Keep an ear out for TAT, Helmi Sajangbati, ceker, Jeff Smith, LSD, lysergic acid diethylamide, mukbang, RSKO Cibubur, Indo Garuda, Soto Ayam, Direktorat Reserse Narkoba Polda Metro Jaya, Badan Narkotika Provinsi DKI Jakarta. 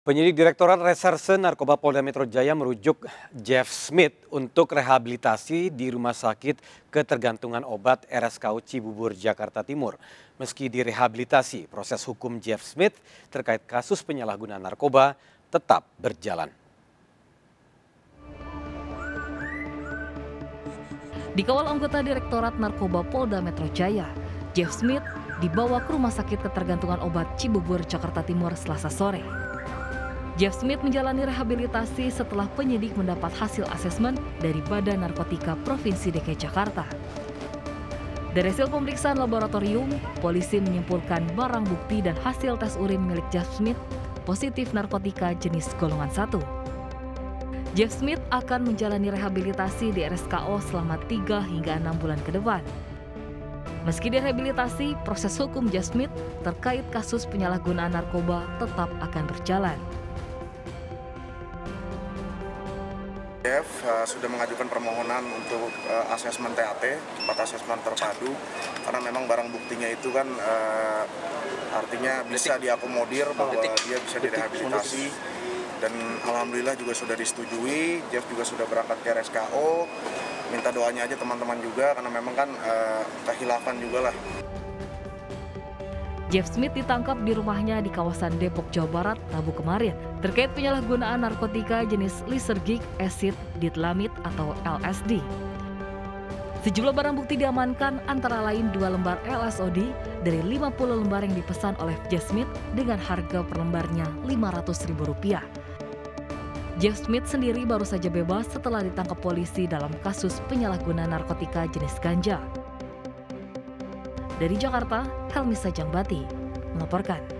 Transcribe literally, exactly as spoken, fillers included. Penyidik Direktorat Reserse Narkoba Polda Metro Jaya merujuk Jeff Smith untuk rehabilitasi di Rumah Sakit Ketergantungan Obat R S K O Cibubur, Jakarta Timur. Meski direhabilitasi, proses hukum Jeff Smith terkait kasus penyalahgunaan narkoba tetap berjalan. Dikawal anggota Direktorat Narkoba Polda Metro Jaya, Jeff Smith dibawa ke Rumah Sakit Ketergantungan Obat Cibubur, Jakarta Timur, Selasa sore. Jeff Smith menjalani rehabilitasi setelah penyidik mendapat hasil asesmen dari Badan Narkotika Provinsi D K I Jakarta. Dari hasil pemeriksaan laboratorium, polisi menyimpulkan barang bukti dan hasil tes urin milik Jeff Smith positif narkotika jenis golongan satu. Jeff Smith akan menjalani rehabilitasi di R S K O selama tiga hingga enam bulan ke depan. Meski direhabilitasi, proses hukum Jeff Smith terkait kasus penyalahgunaan narkoba tetap akan berjalan. Jeff uh, sudah mengajukan permohonan untuk uh, asesmen T A T, tempat asesmen terpadu, karena memang barang buktinya itu kan uh, artinya bisa diakomodir bahwa dia bisa direhabilitasi, dan alhamdulillah juga sudah disetujui. Jeff juga sudah berangkat ke R S K O, minta doanya aja teman-teman juga, karena memang kan uh, kehilafan juga lah. Jeff Smith ditangkap di rumahnya di kawasan Depok, Jawa Barat, Rabu kemarin terkait penyalahgunaan narkotika jenis lysergic acid diethylamide atau L S D. Sejumlah barang bukti diamankan, antara lain dua lembar L S D dari lima puluh lembar yang dipesan oleh Jeff Smith dengan harga per lembarnya lima ratus ribu rupiah. Jeff Smith sendiri baru saja bebas setelah ditangkap polisi dalam kasus penyalahgunaan narkotika jenis ganja. Dari Jakarta, Helmi Sajangbati melaporkan.